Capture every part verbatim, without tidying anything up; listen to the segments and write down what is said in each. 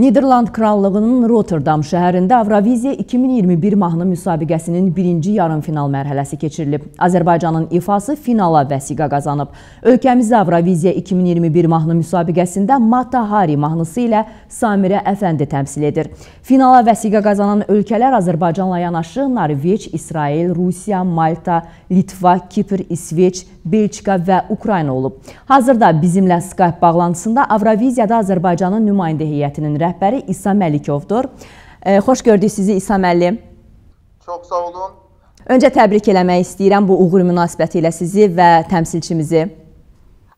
Niderland Krallığının Rotterdam şəhərində Avroviziya iki min iyirmi bir mahnı müsabiqəsinin birinci yarım final mərhələsi keçirilib. Azərbaycanın ifası finala vəsiqə qazanıb. Ölkəmizdə Avroviziya iki min iyirmi bir mahnı müsabiqəsində Matahari mahnısı ilə Samirə Əfəndi təmsil edir. Finala vəsiqə qazanan ölkələr Azərbaycanla yanaşı Norveç, İsrail, Rusiya, Malta, Litva, Kipr, İsveç, Belçika və Ukrayna olub. Hazırda bizimlə Skype bağlantısında Avroviziyada Azərbaycanın nümayəndə heyətinin rəhbəri Rəhbəri İsa Məlikovdur. E, xoş gördük sizi İsa müəllim. Çox sağ olun. Öncə təbrik eləmək istəyirəm bu uğur münasibəti ilə sizi və təmsilçimizi.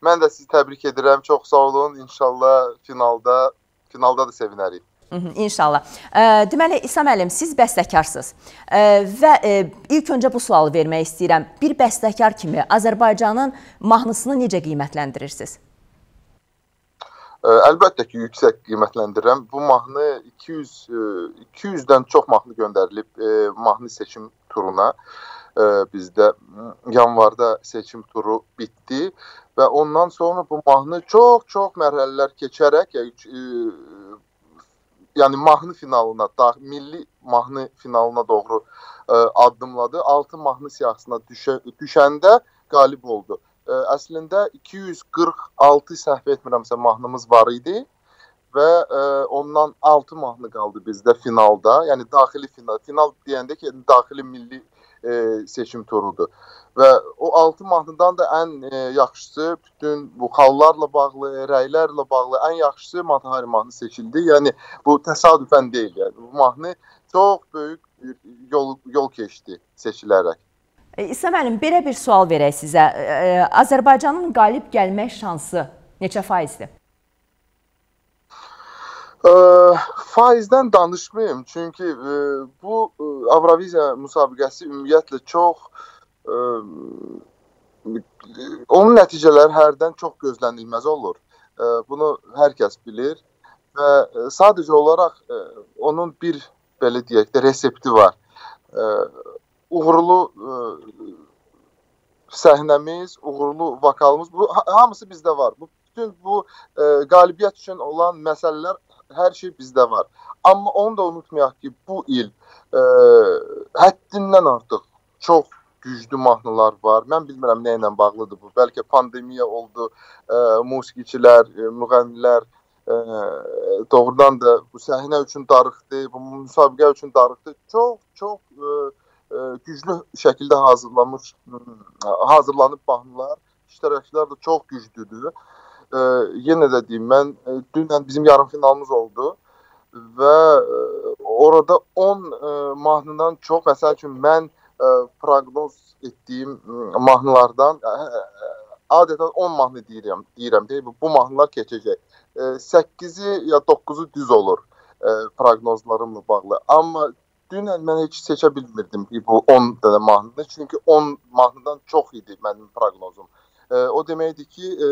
Mən də sizi təbrik edirəm. Çox sağ olun. İnşallah finalda, finalda da sevinərik. İnşallah. E, deməli İsa müəllim, siz bəstəkarsınız. E, və e, ilk öncə bu sualı vermək istəyirəm. Bir bəstəkar kimi Azərbaycanın mahnısını necə qiymətləndirirsiniz? Əlbəttə ki, yüksək qiymətləndirirəm. Bu mahnı iki yüzdən çox mahnı göndərilib mahnı seçim turuna. Bizdə yanvarda seçim turu bitdi və ondan sonra bu mahnı çox-çox mərhələlər keçərək, yəni mahnı finalına, milli mahnı finalına doğru addımladı. Altı mahnı siyahısına düşəndə qalib oldu. Əslində iki yüz qırx altı səhv etmirəmsə mahnımız var idi və ondan altı mahnı qaldı bizdə finalda, yəni daxili final, final deyəndə ki, daxili milli seçim turudur. Və o altı mahnıdan da ən yaxşısı, bütün bu xallarla bağlı, rəylərlə bağlı ən yaxşısı Matahari mahnı seçildi. Yəni bu təsadüfən deyil, yəni bu mahnı çox böyük yol, yol keçdi seçilərək. İsa müəllim, belə bir sual verək sizə. Azərbaycanın qalib gəlmək şansı neçə faizdir? E, faizdən danışmayayım, çünki e, bu e, Avroviziya müsabiqəsi ümumiyyətlə çox, e, onun nəticələri hərdən çox gözlənilməz olur. E, bunu hər kəs bilir və sadəcə olaraq e, onun bir, belə deyək də, resepti var. E, Uğurlu ə, səhnəmiz, uğurlu vokalımız, bu, hamısı bizdə var. Bu, bütün bu ə, qalibiyyət üçün olan məsələlər, hər şey bizdə var. Amma onu da unutmayaq ki, bu il ə, həddindən artıq çox güclü mahnılar var. Mən bilmirəm nə ilə bağlıdır bu. Bəlkə pandemiya oldu, ə, musiqiçilər, ə, müğənnilər ə, doğrudan da bu səhnə üçün darıxdı, bu müsabiqə üçün darıxdı. Çox, çox... Ə, güclü şəkildə hazırlanmış, hazırlanıb mahnılar, iştirakçılar da çox güclüdür. E, yenə də deyim, mən dünən bizim yarım finalımız oldu və orada on e, mahnından çox, məsəl üçün mən e, proqnoz etdiyim mahnılardan e, adətən on mahnı deyirəm, deyirəm deyib, bu mahnılar keçəcək. E, səkkizi ya doqquzu düz olur e, proqnozlarımla bağlı. Amma dünən mən heç seçə bilmirdim ki, bu on dənə mahnı, çünki on mahnıdan çox idi mənim proqnozum. E, o deməkdir ki, e,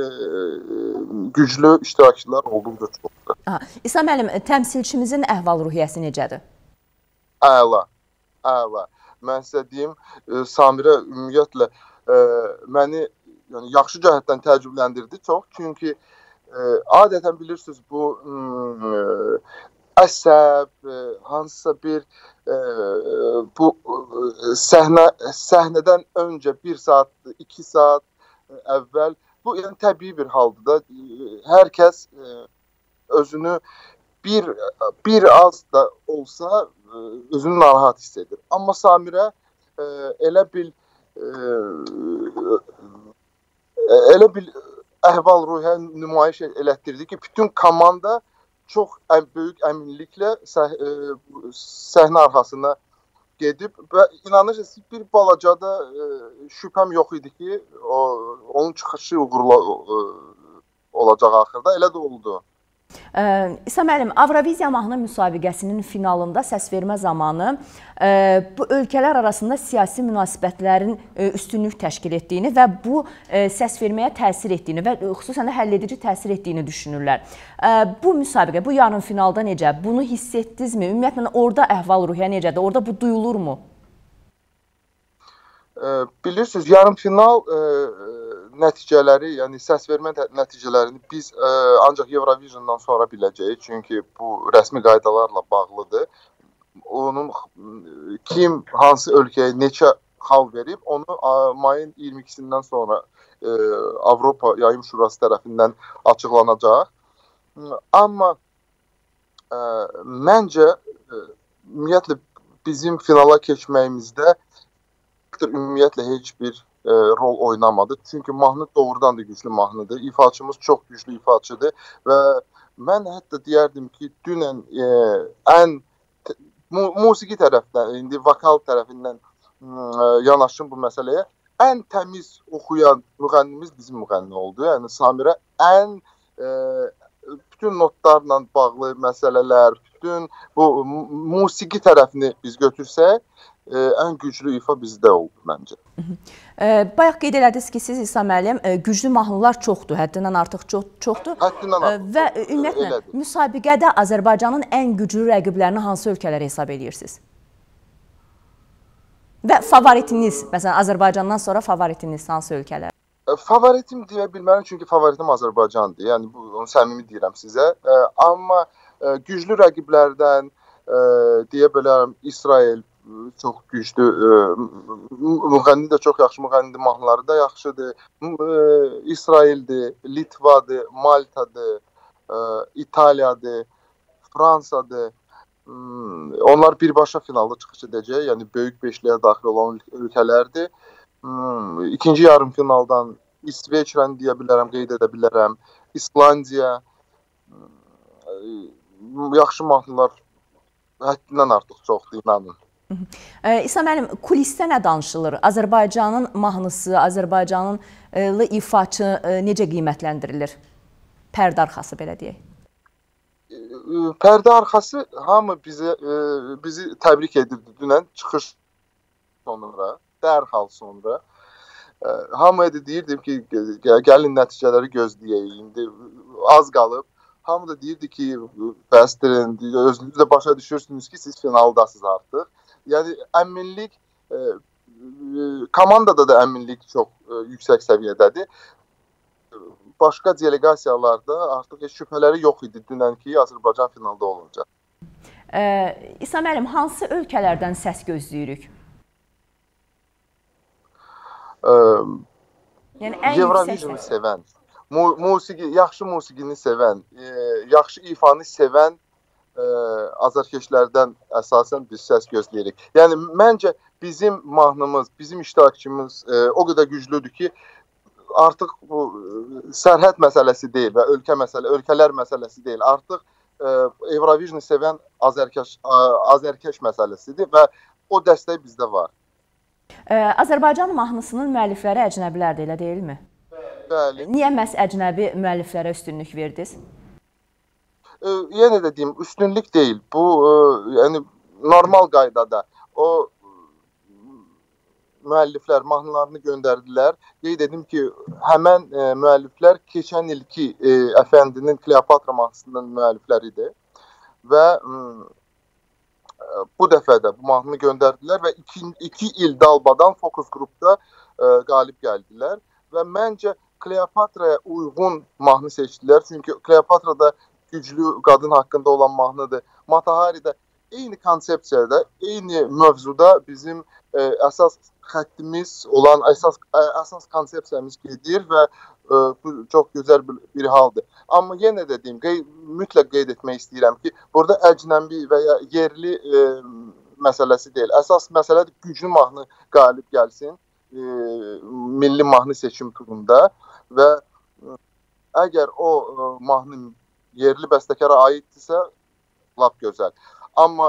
güclü iştirakçılar olduqca çoxdur. Aha. İsa müəllim, təmsilçimizin əhval-ruhiyyəsi necədir? Əla, əla. Mən sizə deyim, e, Samirə ümumiyyətlə e, məni yəni, yaxşı cəhətdən təəccübləndirdi çox, çünki e, adətən bilirsiniz bu... E, əsəb, hansısa bir e, bu səhnə, səhnədən öncə bir saat, iki saat əvvəl, bu yəni təbii bir haldır da, hər kəs özünü bir, bir az da olsa özünü narahat hiss edir. Amma Samirə e, elə bil e, elə bil əhval-ruhiyyə nümayiş elətdirdi ki, bütün komanda çox böyük əminliklə səh səhnə arxasına gedib və inanırsınız ki, bir balaca da şübhəm yox idi ki, o, onun çıxışı uğurlu olacaq axırda, elə də oldu. İsa müəllim, Avroviziya mahnı müsabiqəsinin finalında səsvermə zamanı bu ölkələr arasında siyasi münasibətlərin üstünlük təşkil etdiyini və bu səsverməyə təsir etdiyini və xüsusən də həll edici təsir etdiyini düşünürlər. Bu müsabiqə, bu yarım finalda necə? Bunu hiss etdinizmi? Ümumiyyətlə, orada əhval-ruhiyyə necədir? Orada bu duyulurmu? Bilirsiniz, yarım final nəticələri, yəni səs vermə nəticələrini biz ə, ancaq Eurovisiondan sonra biləcəyik. Çünki bu rəsmi qaydalarla bağlıdır. Onun kim, hansı ölkəyə neçə xal verib, onu mayın iyirmi ikisindən sonra ə, Avropa Yayın Şurası tərəfindən açıqlanacaq. Amma ə, məncə ə, ümumiyyətlə bizim finala keçməyimizdə ümumiyyətlə heç bir e, rol oynamadı. Çünki mahnı doğrudan da güclü mahnıdır. İfaçımız çox güclü ifaçıdır və mən hətta deyərdim ki, dünən e, ən mu musiqi tərəfdən, indi vokal tərəfindən e, yanaşım bu məsələyə, ən təmiz oxuyan müğənnimiz bizim müğənni oldu. Yəni Samirə ən e, bütün notlarla bağlı məsələlər, bütün bu musiqi tərəfini biz götürsək, Ee, en güclü ifa bizde oldu bence. E, Bayaq qeyd elədiniz ki, siz İsa müəllim, e, güclü mahnılar çoxdur, həddindən artıq çox, çoxdur. Həddindən artıq. E, və ümumiyyətlə, elədir. Müsabiqədə Azərbaycanın en güclü rəqiblərini hansı ölkələrə hesab edirsiniz? Və favoritiniz, məsələn, Azərbaycandan sonra favoritiniz hansı ölkələr? E, favoritim deyə bilmərəm, çünki favoritim Azərbaycandır. Yəni, bu, onu səmimi deyirəm sizə. E, amma e, güclü rəqiblərdən e, deyə bilərəm, İsrail çox güclü, müğənni də çox yaxşı, müğənni mahnıları da yaxşıdır. İsraildir, Litvadır, Maltadır, İtaliyadır, Fransadır. Onlar birbaşa finalda çıxış edəcək, yəni böyük beşliyə daxil olan ölkələrdir. İkinci yarım finaldan İsveçrəni deyə bilərəm, qeyd edə bilərəm. İslandiya, yaxşı mahnılar həddindən artıq çoxdur, inanın. İsa müəllim, kulisdə nə danışılır? Azərbaycanın mahnısı, Azərbaycanlı ifaçı necə qiymətləndirilir? Pərdə arxası, belə deyək. Pərdə arxası hamı bizi, bizi təbrik edirdi dünən, çıxış sonra, dərhal sonra. Hamıya da deyirdim ki, gəlin nəticələri gözləyək, indi az qalıb. Hamı da deyirdi ki, bəstirin, özünüz də başa düşürsünüz ki, siz finaldasınız artıq. Yəni, əminlik, e, komandada da əminlik çox e, yüksək səviyyədədir. Başqa delegasiyalarda artıq heç şübhələri yox idi dünən ki, Azərbaycan finalda olacaq. E, İsa müəllim, hansı ölkələrdən səs gözləyirik? E, yəni, Eurovision sevən, mu musiqi, yaxşı musiqini sevən, e, yaxşı ifanı sevən, azərkeşlərdən əsasən biz səs gözləyirik. Yəni, məncə bizim mahnımız, bizim iştirakçımız e, o qədər güclüdür ki, artıq bu sərhəd məsələsi deyil və ölkə məsələ, ölkələr məsələsi deyil. Artıq e, Eurovision sevən azərkeş, azərkeş məsələsidir və o dəstək bizdə var. E, Azərbaycan mahnısının müəllifləri əcnəbilərdir, elə deyilmi? Bəli. Niyə məhz əcnəbi müəlliflərə üstünlük verdiniz? E, yenə də deyim, üstünlük deyil. Bu, e, yəni, normal qaydada o müəlliflər mahnılarını göndərdilər. Qeyd edim ki, həmən e, müəlliflər keçən ilki e, Əfəndinin Cleopatra mahnısının müəllifləridir. Və e, bu dəfə də bu mahnını göndərdilər və iki, iki il dalbadan fokus qrupda e, qalib gəldilər. Və məncə Cleopatra'ya uyğun mahnı seçdilər. Çünki Cleopatra'da güclü qadın haqqında olan mahnıdır. Matahari'də eyni konsepsiyada, eyni mövzuda bizim e, əsas xəttimiz olan, əsas, ə, əsas konsepsiyamız gedir və e, bu çox gözəl bir, bir haldır. Amma yenə də deyim, qey, mütləq qeyd etmək istəyirəm ki, burada əcnəbi və ya yerli e, məsələsi deyil. Əsas məsələdir, güclü mahnı qalib gəlsin e, milli mahnı seçim turunda və e, əgər o e, mahnı yerli bəstəkara aiddirsə, lap gözəl. Amma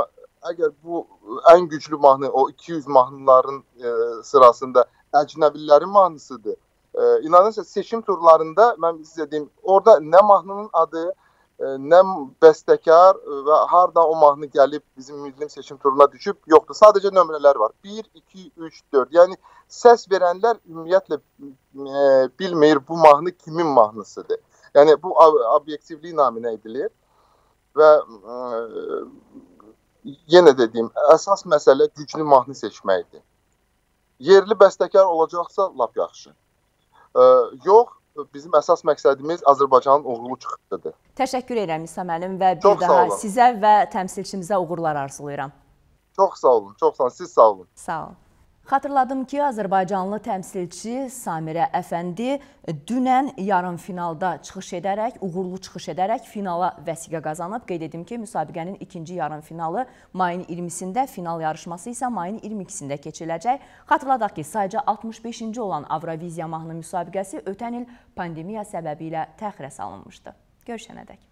əgər bu ən güclü mahnı, o iki yüz mahnıların e, sırasında əcnəbilərin mahnısıdır. E, İnanırsa, seçim turlarında, mən sizə deyim, orada nə mahnının adı, e, nə bəstəkar və harda o mahnı gəlib bizim milli seçim turuna düşüb, yoxdur. Sadəcə nömrələr var. bir, iki, üç, dörd. Yəni, səs verənlər ümumiyyətlə e, bilmir bu mahnı kimin mahnısıdır. Yəni, bu obyektivlik naminə edilir və e, yenə də deyim, əsas məsələ güclü mahnı seçməkdir. Yerli bəstəkar olacaqsa, lap yaxşı. yox, bizim əsas məqsədimiz Azərbaycanın uğurlu çıxışıdır. Təşəkkür edirəm İsa müəllim və bir çox daha sizə və təmsilçimizə uğurlar arzulayıram. Çox sağ olun, çox sağ olun, siz sağ olun. Sağ olun. Xatırladım ki, Azərbaycanlı təmsilçi Samirə Əfəndi dünən yarım finalda çıxış edərək, uğurlu çıxış edərək finala vəsiqə qazanıb. Qeyd edim ki, müsabiqənin ikinci yarım finalı mayın iyirmisində, final yarışması isə mayın iyirmi ikisində keçiriləcək. Xatırladaq ki, sayca altmış beşinci olan Avroviziya mahnı müsabiqəsi ötən il pandemiya səbəbi ilə təxirə salınmışdı. Görüşənədək.